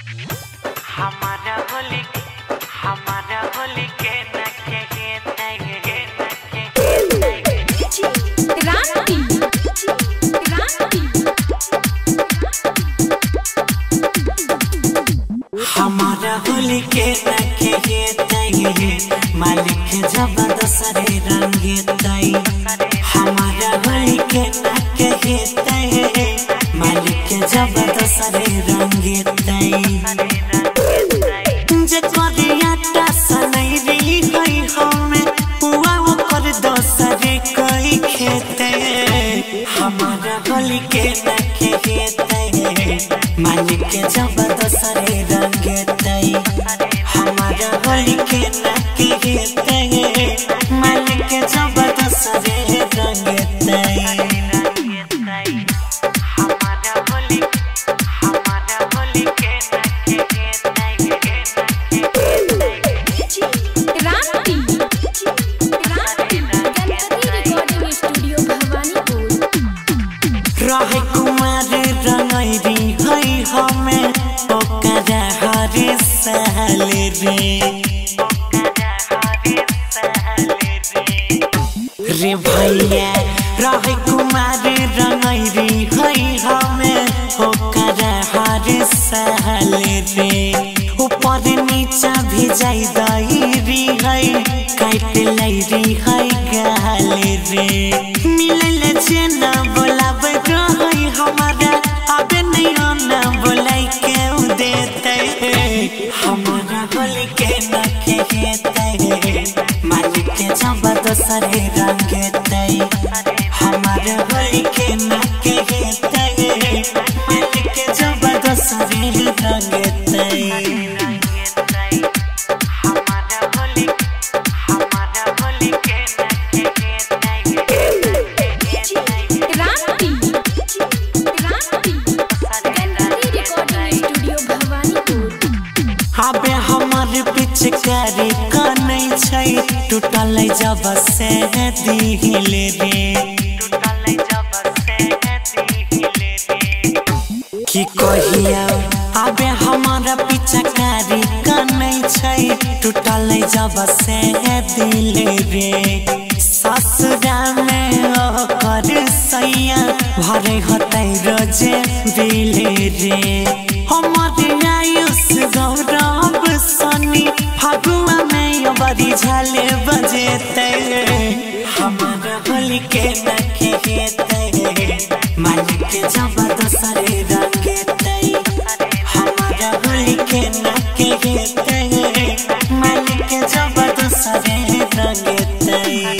हमारा होली के रखे ये तय मालिक जब दसरे रंगे तय हमारा होली के रखे ये तय मालिक जब दसरे रंगे तय जको दिया तसनई रही होई हमें हुआ वो पर दसरे कोई खेते हमारा होली के रखे ये तय मालिक जब दसरे रंगे तई हमारा होली के नाके तई मालिक जब दसरे रंगे तई हमारा होली के नाके रिकॉर्डिंग स्टूडियो भवानीपुर राहे कुमार रंगई हमें ओकरा हरे सहले रे रे भैया रहे कुमार रंगई रे हई हमें ओकरा हरे सहले रे ऊपर नीचा भी जाई दई री हई काट लई री हई गले रे मिलल जेना बोलाब रहई हमारा अब नहीं आना बोलाई के देते हमारा होली के नाके मालिक जब दसरे रंगे तय हमारा होली के नाके मालिक जब दसरे रंगे तय आबे हमार पिचकारी का नहीं छई टूटल जब से दिले रे की कहिया आबे हमारा पिचकारी का नहीं छई टूटल जब से दिले रे ससुरा में ओकर सैया भरे होते रोजे बिले रे हमारे आयुष गौरव फगुआ में बड़ी झाले बजेते हमारा होली के नाके मालिक जब दसरे रंगे तई हमारा होली के नाके मालिक जब दसरे रंगे तई।